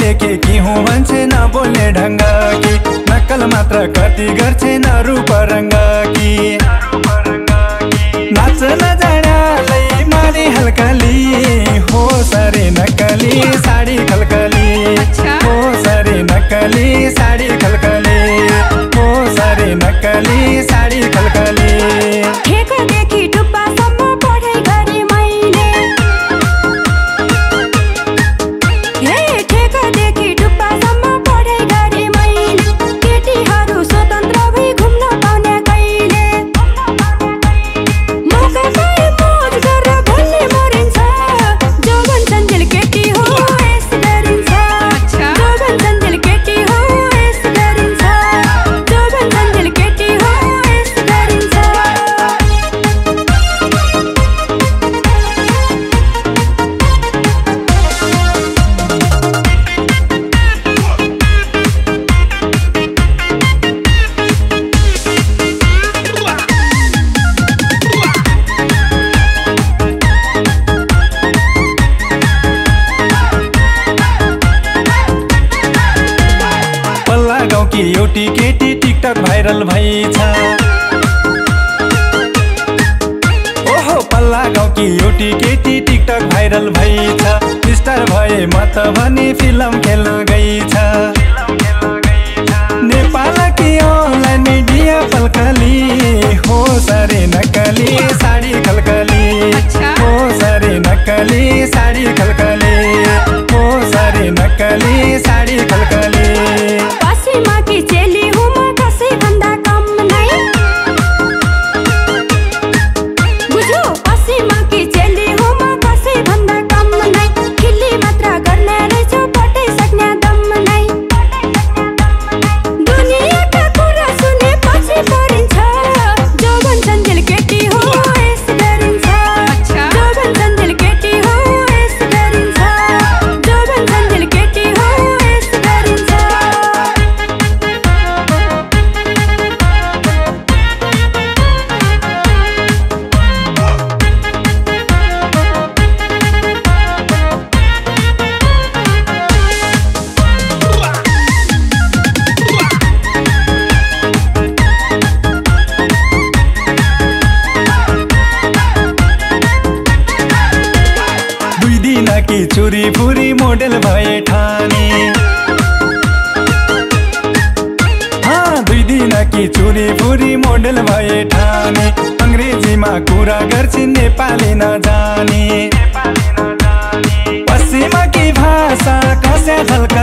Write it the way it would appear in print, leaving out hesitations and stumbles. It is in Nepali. लेके की हूँ मान्छे न बोल्ने ढंग कि नक्कल मात्र कति गर्छे न रूप रंग कि नाच नजानालाई माने हल्कली हो सरे नक्कली साडी खलकली हो सरे नक्कली साडी खलकली हो सरे नक्कली साडी खलकली एउटी केटी टिकटक भाइरल भई छ ओहो पल्ला गाउँकी एउटी केटी टिकटक भाइरल भई छ स्टार भए म त भने फिल्म खेल्न गई छ नेपालकी औलानी डिया पल्कली हो सरे नक्कली साडी खलकली हो सरे नक्कली साडी खलकली हो सरे नक्कली साडी खलकली चुरी फुरी मोडल भए ठानी हाँ दुई दिन कि चुरी फुरी मोडल भए ठानी अंग्रेजीमा कुरा गर्छिन् नेपाली नजानी पश्चिमकी भाषा कस्या झल्का